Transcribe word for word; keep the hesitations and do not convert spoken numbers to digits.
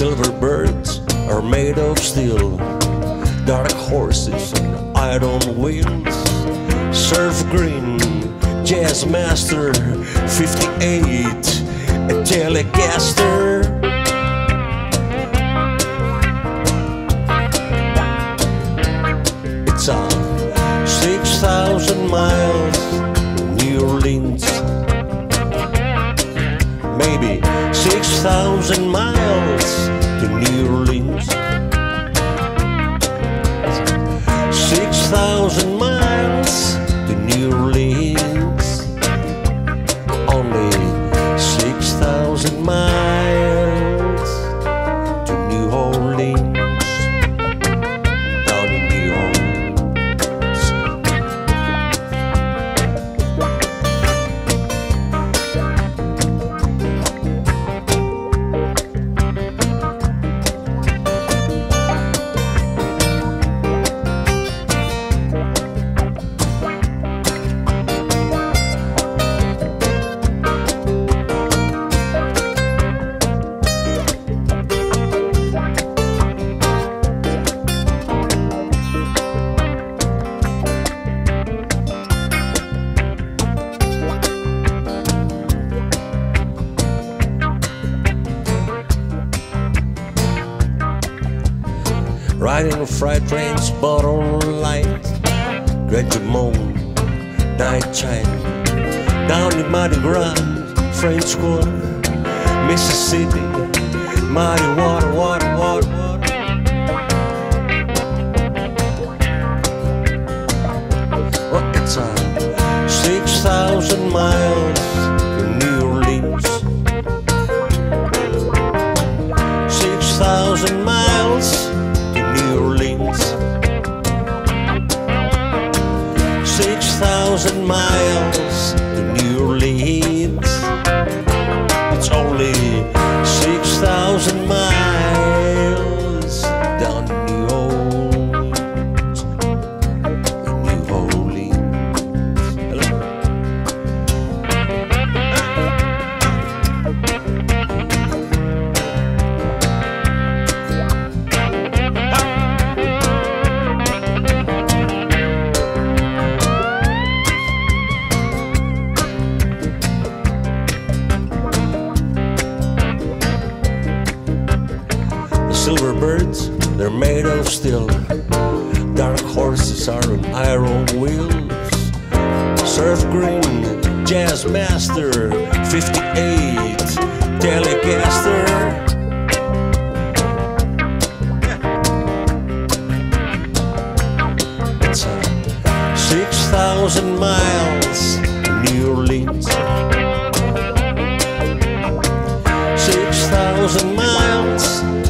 Silver birds are made of steel, dark horses on iron wheels. Surf green, Jazz Master, fifty-eight, a Telecaster. It's a six thousand miles New Orleans, maybe six thousand miles to New Orleans, six thousand miles to New Orleans, only six thousand miles to New Orleans, down in New Orleans. Riding freight trains, bottle light, gradual moon, night shine. Down in Mardi Gras, French Quarter, Mississippi, Mardi water, water, water, water. Well, it's a six thousand miles to New Orleans. Six thousand miles. Six thousand miles to New Orleans. It's only six thousand miles down in New Orleans, in New Orleans. Hello. Silver birds, they're made of steel. Dark horses are on iron wheels. Surf green, Jazz Master, fifty-eight, Telecaster. It's a six thousand miles to New Orleans. Six thousand miles.